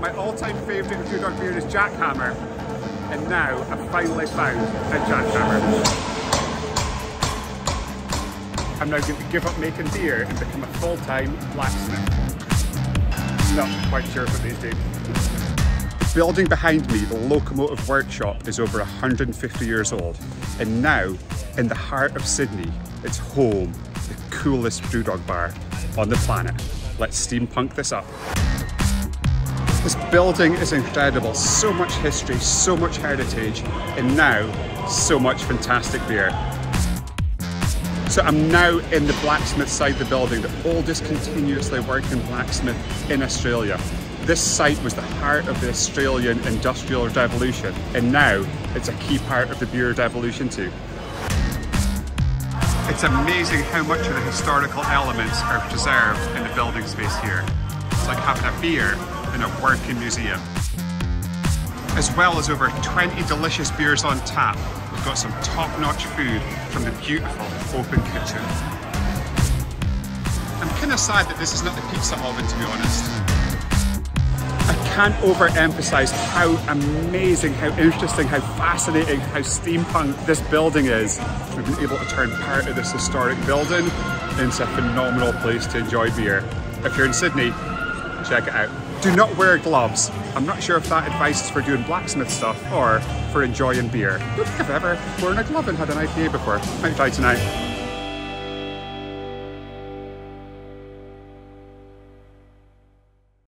My all-time favourite BrewDog beer is Jackhammer, and now I've finally found a Jackhammer. I'm now going to give up making beer and become a full-time blacksmith. Not quite sure what these do. The building behind me, the Locomotive Workshop, is over 150 years old, and now, in the heart of Sydney, it's home to the coolest BrewDog bar on the planet. Let's steampunk this up. This building is incredible, so much history, so much heritage, and now, so much fantastic beer. So I'm now in the blacksmith side of the building, the oldest continuously working blacksmith in Australia. This site was the heart of the Australian Industrial Revolution, and now it's a key part of the beer revolution too. It's amazing how much of the historical elements are preserved in the building space here. It's like having a beer in a working museum. As well as over 20 delicious beers on tap, we've got some top-notch food from the beautiful open kitchen. I'm kind of sad that this is not the pizza oven, to be honest. I can't overemphasize how amazing, how interesting, how fascinating, how steampunk this building is. We've been able to turn part of this historic building into a phenomenal place to enjoy beer. If you're in Sydney, check it out. Do not wear gloves. I'm not sure if that advice is for doing blacksmith stuff or for enjoying beer. I don't think I've ever worn a glove and had an IPA before. Might try tonight.